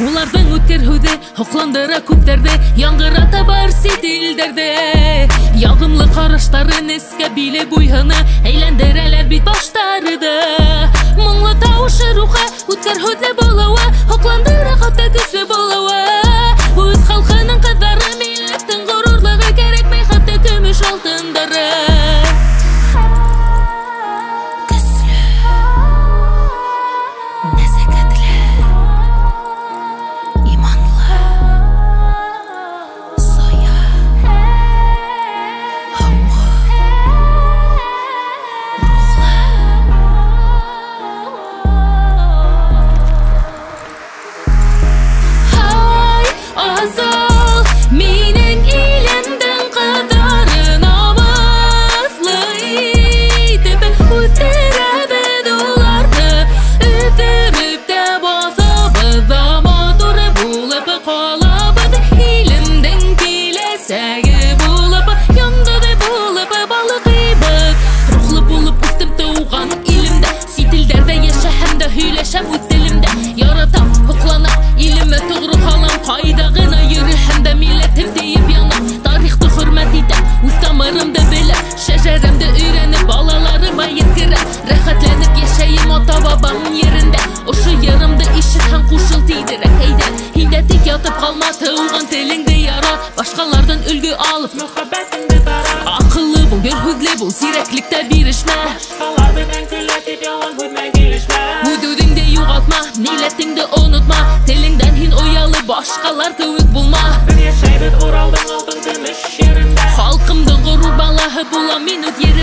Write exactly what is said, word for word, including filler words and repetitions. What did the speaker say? Ulardan öter hüde, hoqlandara kütlerde, yangırata barsi dilderde. Yağımlı karışların eske bile boyhını, eylendereler bit başları da. Mınglı tavışı ruha, öter hüde balava, hoqlandara hatta güçlü balava. Bu üz halkının kadarı, milletin gururluğu gerekmey hatta gümüş altınları. Tığılğın telinde yara, başkalardan ülgü alıp muhabbetinde dara. Akıllı bul, görhüdlü bul, zireklikte birişme. Başkalardan önkületip yalan hüdme girişme. Vüdüdünde yuğaltma, milletinde unutma. Telinden hin oyalı, başkalar kövük bulma. Bir yaşaybet oraldın aldın demiş yerinde. Halkımda gurur balahı bulan minut yerinde.